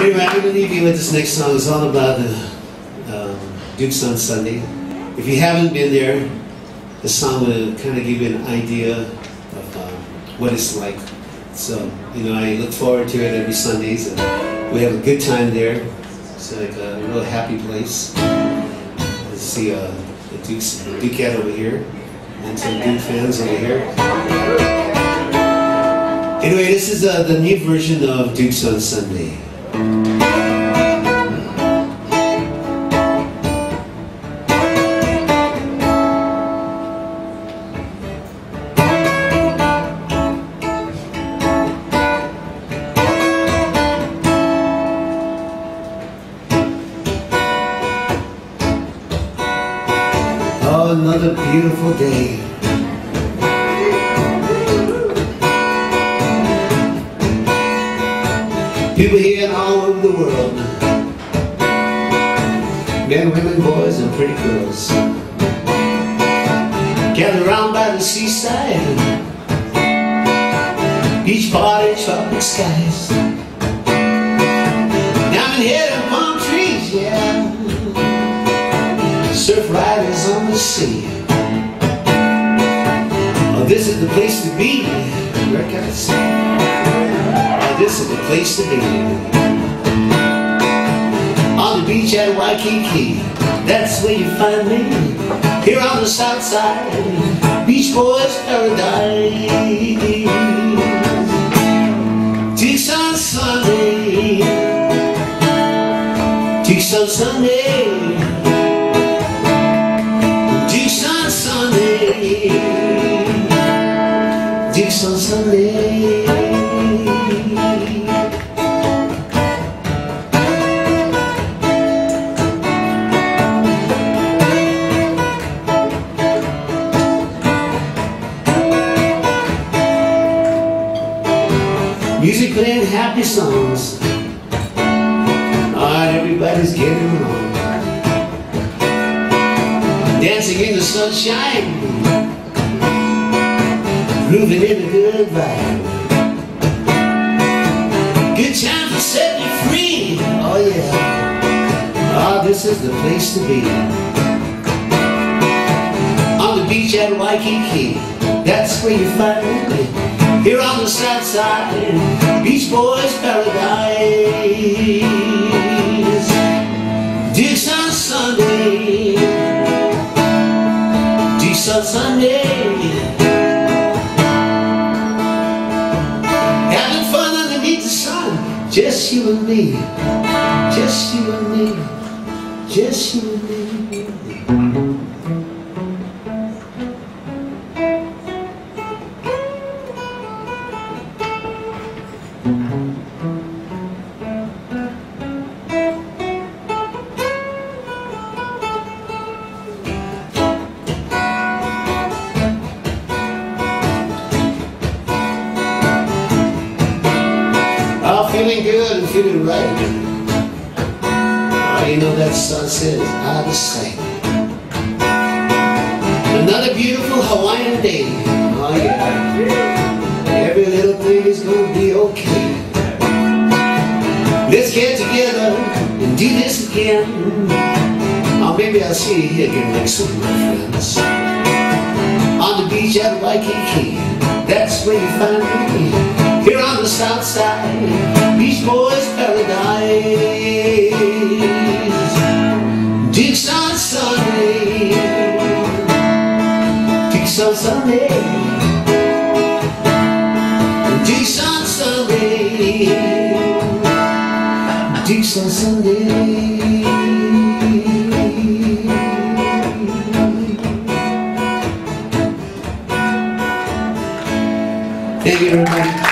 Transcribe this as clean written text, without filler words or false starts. Anyway, I'm going to leave you with this next song. It's all about Duke's on Sunday. If you haven't been there, this song will kind of give you an idea of what it's like. So, you know, I look forward to it every Sundays, and we have a good time there. It's like a real happy place. I see the Dukeette over here, and some Duke fans over here. Anyway, this is the new version of Duke's on Sunday. Another beautiful day. People here and all over the world, men, women, boys, and pretty girls, gather round by the seaside, beach party, tropic skies. Diamond head and palm trees, yeah. Surf riders on the sea. Oh, this is the place to be. Oh, this is the place to be. On the beach at Waikiki, that's where you find me. Here on the south side, beach boys paradise. Duke's on Sunday. Duke's on Sunday. Duke's on Sunday. Music playing happy songs. Alright, everybody's getting along. Dancing in the sunshine. Grooving in a good vibe. Good time to set you free. Oh yeah. Oh, this is the place to be. On the beach at Waikiki, that's where you find me. Here on the south side, beach boys paradise. Duke's on Sunday. Duke's on Sunday. Just you and me, just you and me, just you and me. Feeling good and feeling right. Oh, you know that sunset is out of sight. Another beautiful Hawaiian day. Oh yeah. Every little thing is gonna be okay. Let's get together and do this again. Oh, maybe I'll see you here again next week, my friends. On the beach at Waikiki, that's where you find me. Here on the south side, beach boys paradise. Duke's on Sunday. Duke's on Sunday. Duke's on Sunday. Duke's on Sunday. Thank you, everybody.